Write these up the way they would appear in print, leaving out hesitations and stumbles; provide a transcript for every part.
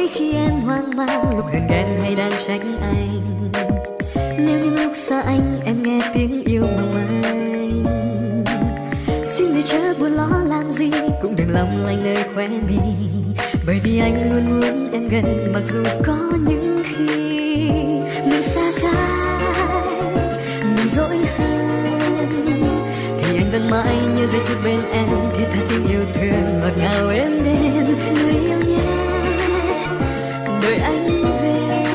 lỗi khi em hoang mang lúc gần ghen hay đang trách anh. Nếu những lúc xa anh em nghe tiếng yêu mong anh, xin người chớ buồn lo làm gì, cũng đừng lòng lanh nơi khóe mi, bởi vì anh luôn muốn em gần mặc dù có những khi mình xa cách, mình dỗi hơn, thì anh vẫn mãi như giây phút bên em, thì thật tình yêu thương ngọt ngào êm đềm. Người yêu nhé, đợi anh về,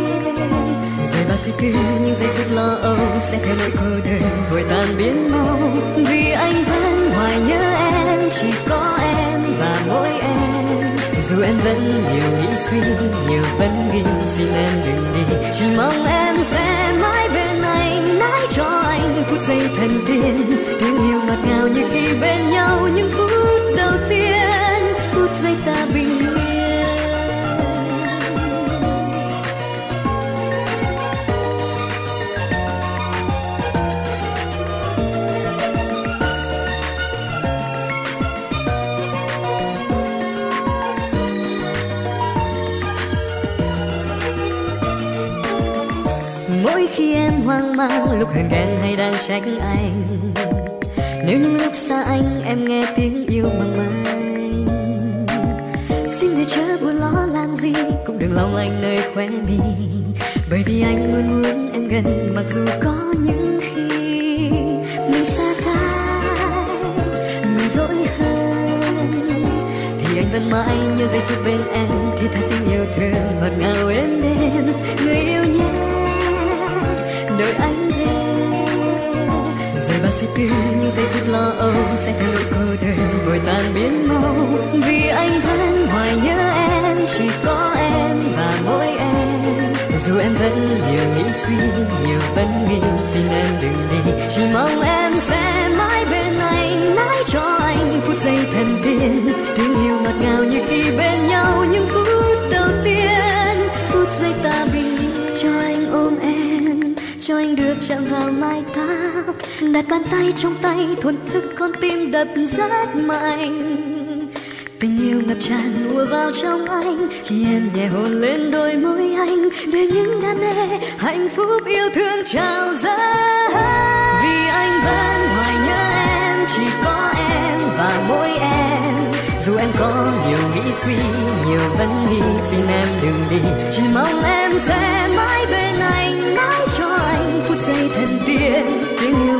rồi bao suy tư những giây phút lo âu sẽ theo nỗi cô đơn vội tan biến mau, vì anh vẫn hoài nhớ em, chỉ có em và mỗi em. Dù em vẫn nhiều nghĩ suy, nhiều vấn nghi, xin em đừng đi, chỉ mong em sẽ mãi bên anh, mãi cho anh phút giây thần tiên, tiếng yêu ngọt ngào như khi bên nhau những phút đầu tiên, phút giây ta bình yên. Mỗi khi em hoang mang lúc hờn ghen hay đang trách anh, nếu những lúc xa anh em nghe tiếng yêu mong manh, xin người chớ buồn lo làm gì, cũng đừng lòng anh nơi khóe mi, bởi vì anh luôn muốn em gần mặc dù có những khi mình xa cách, mình dỗi hơn, thì anh vẫn mãi như giây phút bên em, thì thật tình yêu thương ngọt ngào êm đềm. Người yêu nhé, đợi anh về, rồi bao suy tư những giây phút lo âu sẽ theo nỗi cô đơn vội tan biến mau, vì anh vẫn hoài nhớ em, chỉ có em và mỗi em. Dù em vẫn nhiều nghĩ suy, nhiều vấn nghi, xin em đừng đi, chỉ mong em sẽ mãi bên anh, mãi cho anh phút giây thần tiên, tiếng yêu ngọt ngào như khi bên nhau những phút đầu tiên, phút giây ta bình yên. Cho anh ôm em, cho anh được chạm vào mái tóc, đặt bàn tay trong tay thuần thức con tim đập rất mạnh, tình yêu ngập tràn ùa vào trong anh khi em nhẹ hôn lên đôi môi anh, để những đam mê hạnh phúc yêu thương trào ra, vì anh vẫn hoài nhớ em, chỉ có em và mỗi em. Dù em có nhiều nghĩ suy, nhiều vấn nghi, xin em đừng đi, chỉ mong em sẽ mãi bên anh, mãi cho anh phút giây thần tiên, tiếng yêu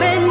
bên